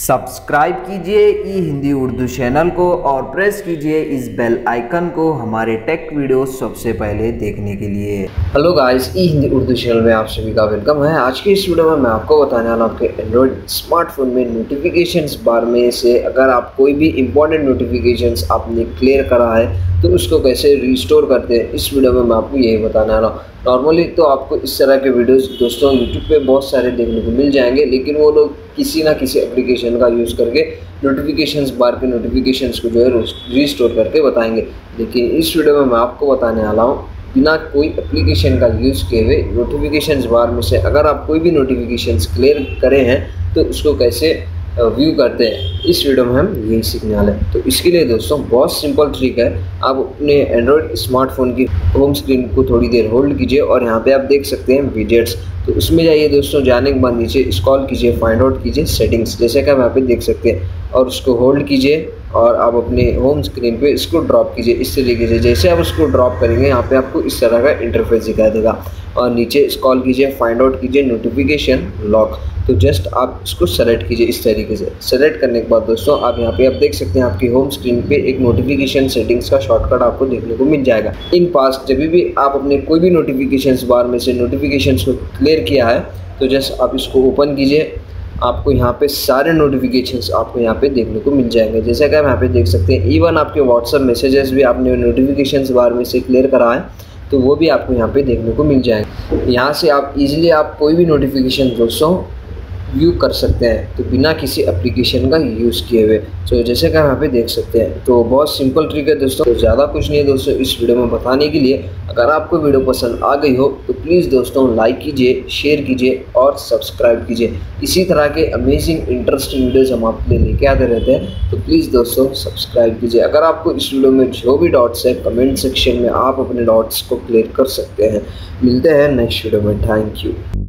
Subscribe कीजिए ई Hindi Urdu channel को और प्रेस कीजिए इस बेल आइकन को हमारे टेक वीडियो सबसे पहले देखने के लिए। हेलो गाइस, ई हिंदी उर्दू चैनल में आप सभी का वेलकम है। आज के इस वीडियो में मैं आपको बताने वाला हूँ आपके एंड्रॉयड स्मार्टफोन में नोटिफिकेशंस बार में से अगर आप कोई भी इंपॉर्टेंट नोटिफिकेशंस आपने क्लियर करा है तो उसको कैसे रिस्टोर करते हैं, इस वीडियो में मैं आपको यही बताने वाला हूँ। नॉर्मली तो आपको इस तरह के वीडियोस दोस्तों यूट्यूब पे बहुत सारे देखने को मिल जाएंगे, लेकिन वो लोग किसी ना किसी एप्लीकेशन का यूज़ करके नोटिफिकेशंस बार के नोटिफिकेशंस को जो है रिस्टोर करके बताएंगे। लेकिन इस वीडियो में मैं आपको बताने वाला हूँ बिना कोई एप्लीकेशन का यूज़ किए हुए नोटिफिकेशंस बार में से अगर आप कोई भी नोटिफिकेशंस क्लियर करे हैं तो उसको कैसे व्यू करते हैं, इस वीडियो में हम यही सीखने वाले हैं। तो इसके लिए दोस्तों बहुत सिंपल ट्रिक है। आप अपने एंड्रॉयड स्मार्टफोन की होम स्क्रीन को थोड़ी देर होल्ड कीजिए और यहाँ पे आप देख सकते हैं विजेट्स, तो उसमें जाइए दोस्तों। जाने के बाद नीचे स्क्रॉल कीजिए, फाइंड आउट कीजिए सेटिंग्स, जैसे कि आप यहाँ पे देख सकते हैं, और उसको होल्ड कीजिए और आप अपने होम स्क्रीन पे इसको ड्रॉप कीजिए इस तरीके से। जैसे आप उसको ड्रॉप करेंगे यहाँ पे आपको इस तरह का इंटरफेस दिखाई देगा और नीचे स्क्रॉल कीजिए, फाइंड आउट कीजिए नोटिफिकेशन लॉक, तो जस्ट आप इसको सेलेक्ट कीजिए इस तरीके से। सेलेक्ट करने के बाद दोस्तों आप यहाँ पे आप देख सकते हैं आपकी होम स्क्रीन पे एक नोटिफिकेशन सेटिंग्स का शॉर्टकट आपको देखने को मिल जाएगा। इन पास्ट जब भी आप अपने कोई भी नोटिफिकेशंस बार में से नोटिफिकेशंस को क्लियर किया है तो जस्ट आप इसको ओपन कीजिए, आपको यहाँ पे सारे नोटिफिकेशंस आपको यहाँ पे देखने को मिल जाएंगे। जैसा कि आप यहाँ पे देख सकते हैं इवन आपके व्हाट्सएप मैसेजेस भी आपने नोटिफिकेशंस बार में से क्लियर करा है तो वो भी आपको यहाँ पे देखने को मिल जाएंगे। यहाँ से आप इजीली आप कोई भी नोटिफिकेशन दोस्तों व्यू कर सकते हैं तो बिना किसी एप्लीकेशन का यूज़ किए हुए। तो जैसे कि आप यहाँ पे देख सकते हैं, तो बहुत सिंपल ट्रिक है दोस्तों। तो ज़्यादा कुछ नहीं है दोस्तों इस वीडियो में बताने के लिए। अगर आपको वीडियो पसंद आ गई हो तो प्लीज़ दोस्तों लाइक कीजिए, शेयर कीजिए और सब्सक्राइब कीजिए। इसी तरह के अमेजिंग इंटरेस्टिंग वीडियोज़ हम आपके लिए लेके आते रहते हैं, तो प्लीज़ दोस्तों सब्सक्राइब कीजिए। अगर आपको इस वीडियो में जो भी डाउट्स है कमेंट सेक्शन में आप अपने डाउट्स को क्लियर कर सकते हैं। मिलते हैं नेक्स्ट वीडियो में। Thank you.